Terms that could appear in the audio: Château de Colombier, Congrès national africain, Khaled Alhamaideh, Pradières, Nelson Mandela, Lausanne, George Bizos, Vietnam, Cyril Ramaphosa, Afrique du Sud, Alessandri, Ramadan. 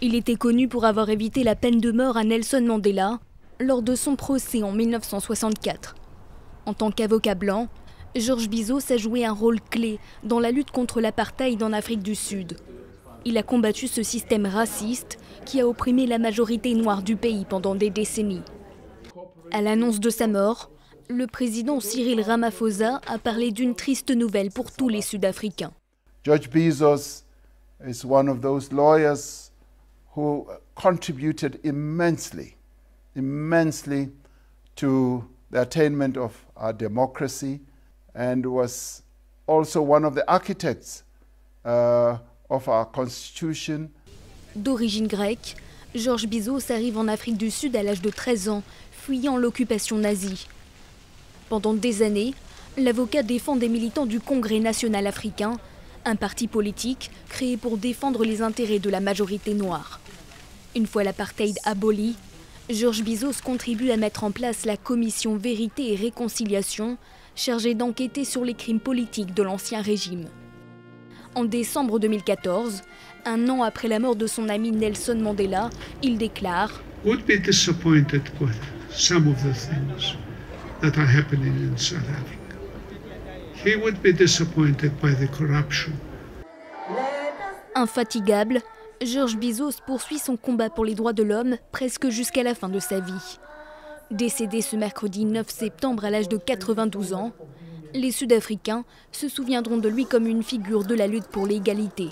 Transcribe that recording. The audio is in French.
Il était connu pour avoir évité la peine de mort à Nelson Mandela lors de son procès en 1964. En tant qu'avocat blanc, George Bizos a joué un rôle clé dans la lutte contre l'apartheid en Afrique du Sud. Il a combattu ce système raciste qui a opprimé la majorité noire du pays pendant des décennies. À l'annonce de sa mort, le président Cyril Ramaphosa a parlé d'une triste nouvelle pour tous les Sud-Africains. George Bizos is one of those lawyers who contributed immensely to the attainment of our democracy, and was also one of the architects of our constitution. D'origine grecque, George Bizos arrive en Afrique du Sud à l'âge de 13 ans, fuyant l'occupation nazie. Pendant des années, l'avocat défend des militants du Congrès national africain, un parti politique créé pour défendre les intérêts de la majorité noire. Une fois l'apartheid aboli, George Bizos contribue à mettre en place la commission Vérité et Réconciliation, chargée d'enquêter sur les crimes politiques de l'ancien régime. En décembre 2014, un an après la mort de son ami Nelson Mandela, il déclare « I would be disappointed with some of the things that are happening in South Africa. He would be disappointed by the corruption. » Infatigable, George Bizos poursuit son combat pour les droits de l'homme presque jusqu'à la fin de sa vie. Décédé ce mercredi 9 septembre à l'âge de 92 ans, les Sud-Africains se souviendront de lui comme une figure de la lutte pour l'égalité.